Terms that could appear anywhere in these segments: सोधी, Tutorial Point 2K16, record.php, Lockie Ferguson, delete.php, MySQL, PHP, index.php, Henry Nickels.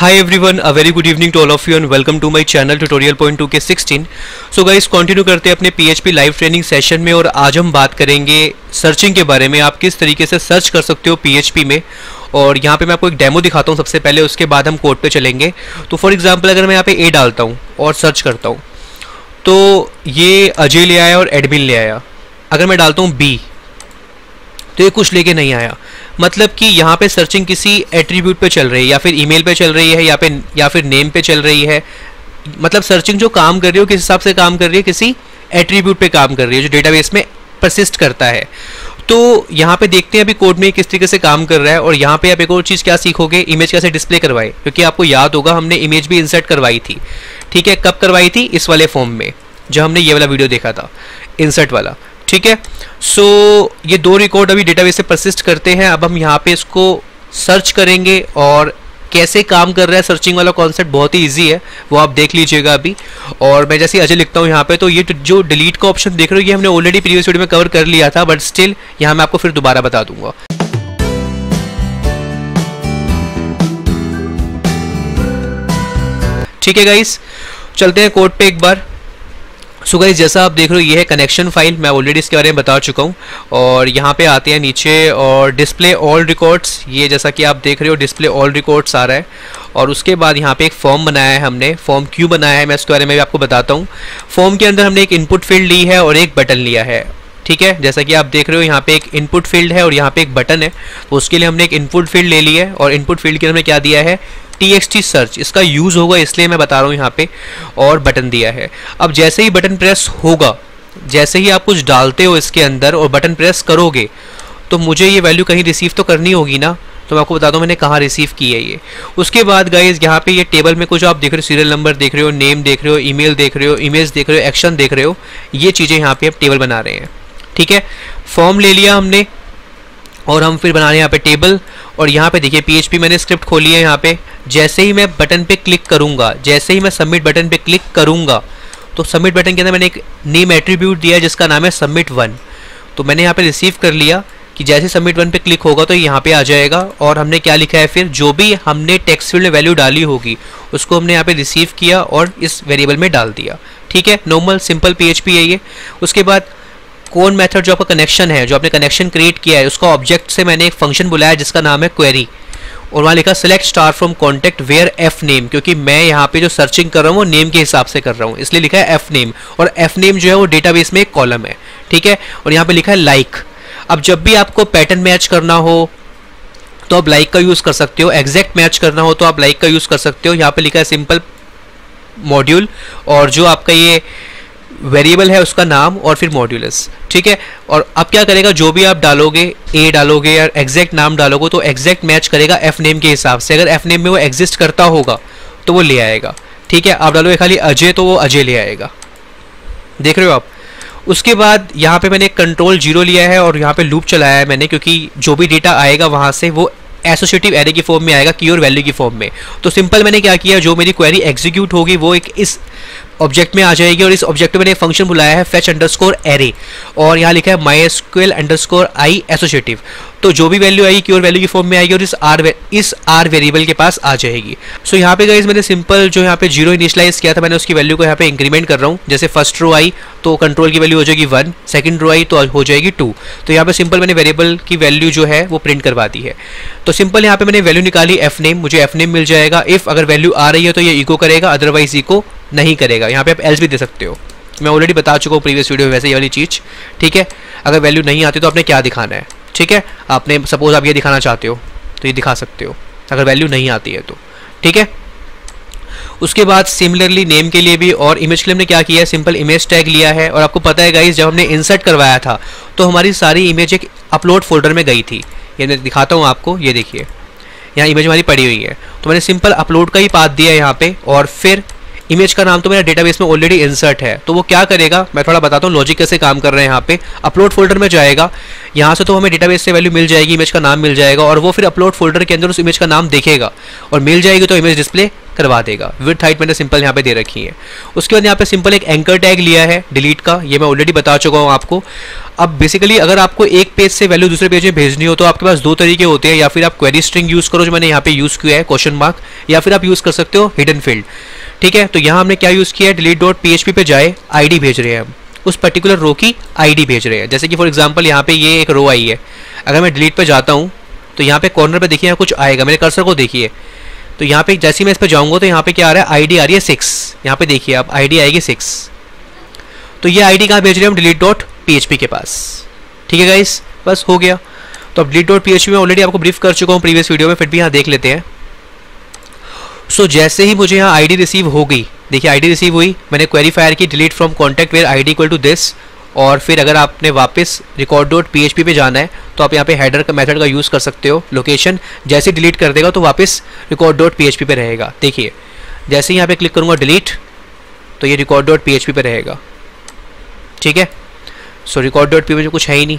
Hi everyone, a very good evening to all of you and welcome to my channel Tutorial Point 2K16. So guys, continue करते हैं अपने PHP live training session में और आज हम बात करेंगे सर्चिंग के बारे में, आप किस तरीके से सर्च कर सकते हो PHP में। और यहाँ पे मैं आपको एक डेमो दिखाता हूँ सबसे पहले, उसके बाद हम कोड पे चलेंगे। तो फॉर एग्जाम्पल अगर मैं यहाँ पे ए डालता हूँ और सर्च करता हूँ तो ये अजय ले आया और एडमिन ले आया। अगर मैं डालता हूँ बी तो ये कुछ लेके नहीं आया, मतलब कि यहाँ पे सर्चिंग किसी एट्रीब्यूट पे चल रही है या फिर ईमेल पे चल रही है या फिर नेम पे चल रही है। मतलब सर्चिंग जो काम कर रही है वो किस हिसाब से काम कर रही है, किसी एट्रीब्यूट पे काम कर रही है जो डेटाबेस में परसिस्ट करता है। तो यहाँ पे देखते हैं अभी कोड में किस तरीके से काम कर रहा है। और यहाँ पे आप एक और चीज़ क्या सीखोगे, इमेज कैसे डिस्प्ले करवाए, क्योंकि आपको याद होगा हमने इमेज भी इंसर्ट करवाई थी। ठीक है, कब करवाई थी, इस वाले फॉर्म में जो हमने ये वाला वीडियो देखा था, इंसर्ट वाला। ठीक है, सो ये दो रिकॉर्ड अभी डेटाबेस से परसिस्ट करते हैं। अब हम यहाँ पे इसको सर्च करेंगे और कैसे काम कर रहा है सर्चिंग वाला कॉन्सेप्ट बहुत ही इजी है, वो आप देख लीजिएगा अभी। और मैं जैसे अजय लिखता हूँ यहाँ पे तो ये जो डिलीट का ऑप्शन देख रहे हो ये हमने ऑलरेडी प्रीवियस वीडियो में कवर कर लिया था, बट स्टिल यहाँ मैं आपको फिर दोबारा बता दूंगा। ठीक है गाइस, चलते हैं कोड पे एक बार। सो गाइस, जैसा आप देख रहे हो ये है कनेक्शन फाइल, मैं ऑलरेडी इसके बारे में बता चुका हूँ। और यहाँ पे आते हैं नीचे और डिस्प्ले ऑल रिकॉर्ड्स, ये जैसा कि आप देख रहे हो डिस्प्ले ऑल रिकॉर्ड्स आ रहा है। और उसके बाद यहाँ पे एक फॉर्म बनाया है हमने, फॉर्म क्यों बनाया है मैं इसके बारे में भी आपको बताता हूँ। फॉर्म के अंदर हमने एक इनपुट फील्ड ली है और एक बटन लिया है। ठीक है, जैसा कि आप देख रहे हो यहाँ पे एक इनपुट फील्ड है और यहाँ पे एक बटन है, तो उसके लिए हमने एक इनपुट फील्ड ले ली है। और इनपुट फील्ड के अंदर हमने क्या दिया है, txt सर्च, इसका यूज़ होगा इसलिए मैं बता रहा हूँ यहाँ पे, और बटन दिया है। अब जैसे ही बटन प्रेस होगा, जैसे ही आप कुछ डालते हो इसके अंदर और बटन प्रेस करोगे तो मुझे ये वैल्यू कहीं रिसीव तो करनी होगी ना, तो मैं आपको बता दूँ मैंने कहाँ रिसीव की है ये। उसके बाद गाइज यहाँ पे ये टेबल में कुछ आप देख रहे हो, सीरियल नंबर देख रहे हो, नेम देख रहे हो, ईमेल देख रहे हो, इमेज देख रहे हो, एक्शन देख रहे हो, ये चीज़ें यहाँ पे आप टेबल बना रहे हैं। ठीक है, फॉर्म ले लिया हमने और हम फिर बना रहे हैं यहाँ पे टेबल। और यहाँ पे देखिए PHP मैंने स्क्रिप्ट खोली है। यहाँ पे जैसे ही मैं बटन पे क्लिक करूँगा, जैसे ही मैं सबमिट बटन पे क्लिक करूँगा तो सबमिट बटन के अंदर मैंने एक नेम एट्रीब्यूट दिया है जिसका नाम है submit1। तो मैंने यहाँ पे रिसीव कर लिया कि जैसे submit1 पे क्लिक होगा तो यहाँ पे आ जाएगा। और हमने क्या लिखा है, फिर जो भी हमने टेक्स्ट फील्ड में वैल्यू डाली होगी उसको हमने यहाँ पे रिसीव किया और इस वेरिएबल में डाल दिया। ठीक है, नॉर्मल सिंपल PHP है ये। उसके बाद कौन मेथड जो आपका कनेक्शन है, जो आपने कनेक्शन क्रिएट किया है, उसका ऑब्जेक्ट से मैंने एक फंक्शन बुलाया जिसका नाम है क्वेरी। और वहाँ लिखा select star from contact where F name, क्योंकि मैं यहाँ पे जो सर्चिंग कर रहा हूँ वो नेम के हिसाब से कर रहा हूँ, इसलिए लिखा है एफ नेम। और एफ नेम जो है वो डेटाबेस में एक कॉलम है। ठीक है, और यहाँ पे लिखा है लाइक। अब जब भी आपको पैटर्न मैच करना हो तो आप लाइक का यूज़ कर सकते हो, एग्जैक्ट मैच करना हो तो आप लाइक का यूज़ कर सकते हो। यहाँ पर लिखा है सिंपल मॉड्यूल और जो आपका ये वेरिएबल है उसका नाम और फिर मॉड्यूलस। ठीक है, और अब क्या करेगा, जो भी आप डालोगे, ए डालोगे या एग्जैक्ट नाम डालोगे तो एग्जैक्ट मैच करेगा एफ नेम के हिसाब से। अगर एफ नेम में वो एग्जिस्ट करता होगा तो वो ले आएगा। ठीक है, आप डालोगे खाली अजय तो वो अजय ले आएगा, देख रहे हो आप। उसके बाद यहाँ पे मैंने कंट्रोल 0 लिया है और यहाँ पर लूप चलाया है मैंने, क्योंकि जो भी डेटा आएगा वहाँ से वो एसोसिएटिव एरे की फॉर्म में आएगा, की और वैल्यू की फॉर्म में। तो सिंपल मैंने क्या किया, जो मेरी क्वेरी एग्जीक्यूट होगी वो एक इस ऑब्जेक्ट में आ जाएगी और इस ऑब्जेक्ट में मैंने फंक्शन बुलाया है fetch अंडरस्कोर एरे और यहाँ लिखा है mysql अंडरस्कोर आई एसोसिएटिव। तो जो भी वैल्यू आएगी और वैल्यू की फॉर्म में आएगी और इस आर वेरिएबल के पास आ जाएगी। सो यहाँ पे गाइस मैंने सिंपल जो यहाँ पे 0 इनिशियलाइज किया था, मैंने उसकी वैल्यू को यहाँ पे इंक्रीमेंट कर रहा हूँ। जैसे फर्स्ट रो आई तो कंट्रोल की वैल्यू हो जाएगी 1, सेकंड रो आई तो हो जाएगी 2। तो यहाँ पे सिंपल मैंने वेरिएबल की वैल्यू जो है वो प्रिंट करवा दी है। तो सिंपल यहाँ पे मैंने वैल्यू निकाली एफ नेम, मुझे एफ नेम मिल जाएगा। इफ़ अगर वैल्यू आ रही है तो ये इको करेगा, अदरवाइज इको नहीं करेगा। यहाँ पे आप एल्स भी दे सकते हो, मैं ऑलरेडी बता चुका हूँ प्रीवियस वीडियो में वैसे ये वाली चीज़। ठीक है, अगर वैल्यू नहीं आती तो आपने क्या दिखाना है। ठीक है, आपने सपोज आप ये दिखाना चाहते हो तो ये दिखा सकते हो अगर वैल्यू नहीं आती है तो। ठीक है, उसके बाद सिमिलरली नेम के लिए भी और इमेज के लिए हमने क्या किया है, सिंपल इमेज टैग लिया है। और आपको पता है गाइस, जब हमने इंसर्ट करवाया था तो हमारी सारी इमेज एक अपलोड फोल्डर में गई थी। ये मैं दिखाता हूँ आपको, ये देखिए यहाँ इमेज हमारी पड़ी हुई है। तो मैंने सिंपल अपलोड का ही पाथ दिया है यहाँ पर और फिर इमेज का नाम तो मेरा डेटाबेस में ऑलरेडी इंसर्ट है, तो वो क्या करेगा मैं थोड़ा बताता हूँ लॉजिक कैसे काम कर रहे हैं। यहाँ पे अपलोड फोल्डर में जाएगा, यहाँ से तो हमें डेटाबेस से वैल्यू मिल जाएगी, इमेज का नाम मिल जाएगा और वो फिर अपलोड फोल्डर के अंदर उस इमेज का नाम देखेगा और मिल जाएगी तो इमेज डिस्प्ले करवा देगा। विड्थ हाइट मैंने सिंपल यहाँ पे दे रखी है। उसके बाद यहाँ पे सिंपल एक एंकर टैग लिया है डिलीट का, ये मैं ऑलरेडी बता चुका हूँ आपको। अब बेसिकली अगर आपको एक पेज से वैल्यू दूसरे पेज में भेजनी हो तो आपके पास दो तरीके होते हैं, या फिर आप क्वेरी स्ट्रिंग यूज़ करो जो मैंने यहाँ पे यूज़ किया है क्वेश्चन मार्क, या फिर आप यूज़ कर सकते हो हिडन फील्ड। ठीक है, तो यहाँ हमने क्या यूज़ किया है, delete.php पे जाए, आईडी भेज रहे हैं हम, उस पर्टिकुलर रो की आईडी भेज रहे हैं। जैसे कि फॉर एग्जाम्पल यहाँ पे ये एक रो आई है, अगर मैं डिलीट पर जाता हूँ तो यहाँ पे कॉर्नर पर देखिए कुछ आएगा, मेरे कर्सर को देखिए, तो यहाँ पे जैसे ही मैं इस पर जाऊँगा तो यहाँ पे क्या आ रहा है, आईडी आ रही है 6। यहाँ पे देखिए आप आईडी आएगी 6, तो ये आईडी कहाँ भेज रहे हैं हम, delete.php के पास। ठीक है गाइस, बस हो गया। तो अब delete.php में ऑलरेडी आपको ब्रीफ कर चुका हूँ प्रीवियस वीडियो में, फिर भी यहाँ देख लेते हैं। सो जैसे ही मुझे यहाँ आईडी रिसीव हो गई, देखिए आईडी रिसीव हुई, मैंने क्वेरी फायर की delete from contact where ID equal to this, और फिर अगर आपने वापस record.php पे जाना है तो आप यहाँ पे हेडर का मेथड का यूज़ कर सकते हो। लोकेशन जैसे डिलीट कर देगा तो वापस record.php पे रहेगा। देखिए जैसे ही यहाँ पे क्लिक करूँगा डिलीट तो ये record.php पे रहेगा। ठीक है, सो record.php में कुछ है ही नहीं।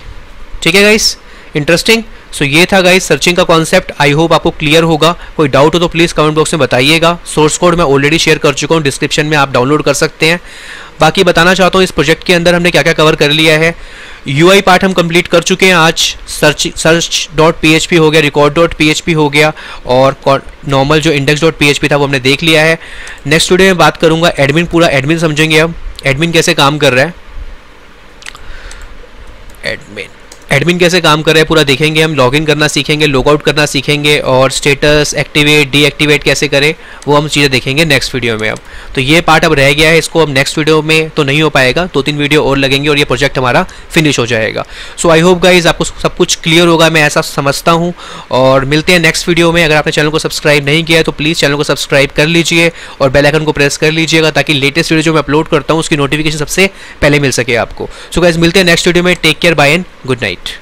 ठीक है गाइस, इंटरेस्टिंग। सो ये था गाइस सर्चिंग का कॉन्सेप्ट, आई होप आपको क्लियर होगा। कोई डाउट हो तो प्लीज़ कमेंट बॉक्स में बताइएगा। सोर्स कोड मैं ऑलरेडी शेयर कर चुका हूँ, डिस्क्रिप्शन में आप डाउनलोड कर सकते हैं। बाकी बताना चाहता हूँ इस प्रोजेक्ट के अंदर हमने क्या क्या कवर कर लिया है। यूआई पार्ट हम कंप्लीट कर चुके हैं आज, सर्च.php हो गया, record.php हो गया और नॉर्मल जो index.php था वो हमने देख लिया है। नेक्स्ट वीडियो में बात करूँगा एडमिन, पूरा एडमिन समझेंगे हम, एडमिन कैसे काम कर रहा है, एडमिन कैसे काम कर रहा है पूरा देखेंगे हम। लॉगिन करना सीखेंगे, लॉगआउट करना सीखेंगे और स्टेटस एक्टिवेट डीएक्टिवेट कैसे करें वो हम चीज़ें देखेंगे नेक्स्ट वीडियो में। अब तो ये पार्ट अब रह गया है, इसको अब नेक्स्ट वीडियो में तो नहीं हो पाएगा, 2-3 वीडियो और लगेंगे और ये प्रोजेक्ट हमारा फिनिश हो जाएगा। सो आई होप गाइज आपको सब कुछ क्लियर होगा, मैं ऐसा समझता हूँ। और मिलते हैं नेक्स्ट वीडियो में। अगर आपने चैनल को सब्सक्राइब नहीं किया है तो प्लीज़ चैनल को सब्सक्राइब कर लीजिए और बेल आइकन को प्रेस कर लीजिएगा ताकि लेटेस्ट वीडियो जो मैं अपलोड करता हूँ उसकी नोटिफिकेशन सबसे पहले मिल सके आपको। सो गाइज मिलते हैं नेक्स्ट वीडियो में। Take care, bye and good night.